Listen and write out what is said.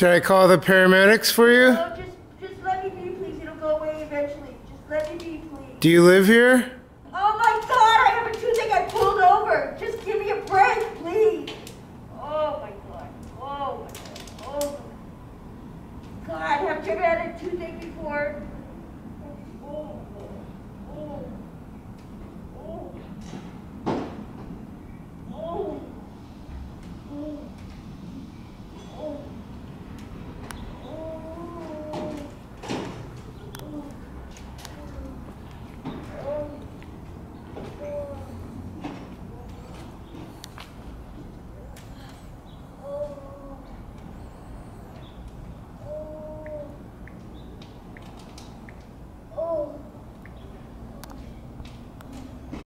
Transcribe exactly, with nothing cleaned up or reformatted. Should I call the paramedics for you? No, just, just let me be, please. It'll go away eventually. Just let me be, please. Do you live here?